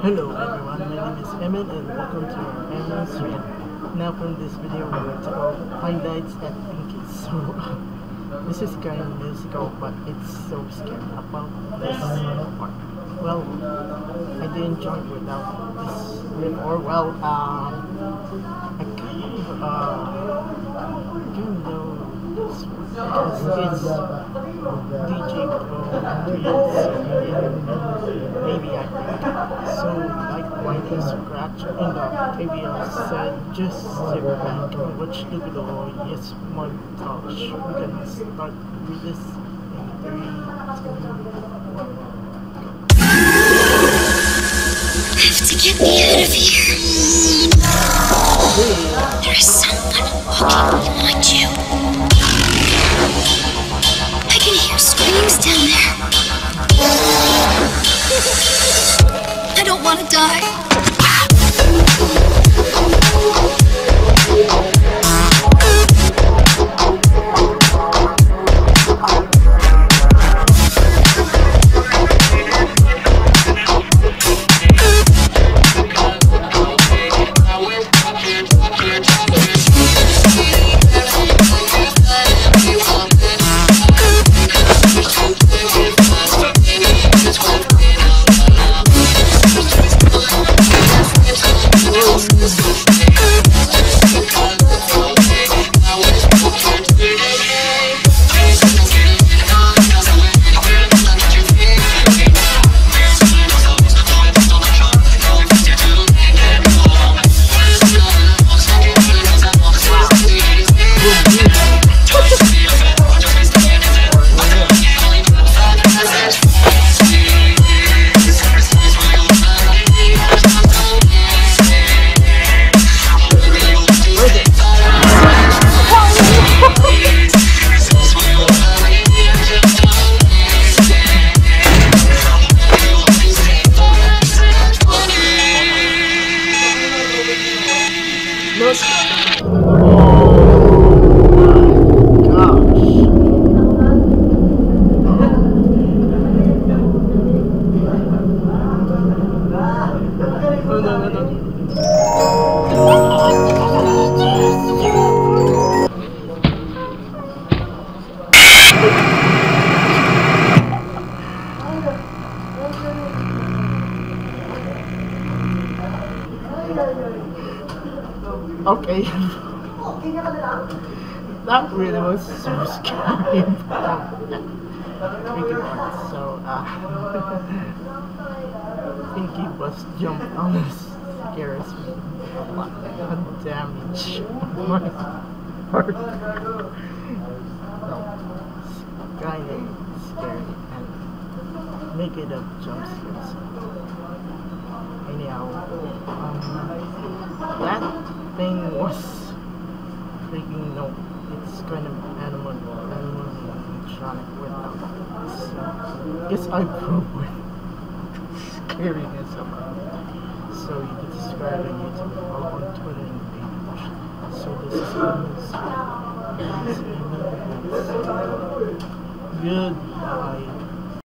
Hello everyone, my name is Emin and welcome to Emin's Stream. Now from this video we will talk about Five Nights at Pinkie's. So this is kind of musical but it's so scary about this part. Well, I didn't join without this rip or well, I kind of know this because it's DjayBron3 maybe I think. So, like why they scratch on the TVL said, just sit back and watch the video. Yes, my touch. We're gonna start with this in 3, 2, 1. I have to get me out of here. There is someone walking behind you. I can hear screams down there. I don't want to die. Okay. That really was so scary. So, Pinkie was jumped on the scares me a lot. God damage. My heart. Kind of scary and make it up jump scares. Anyhow, that thing was freaking no. It's kind of animal electronic without this. Yes, I proved with scariness of it. So you can subscribe on YouTube or on Twitter and page. So this is Emin's. Goodbye.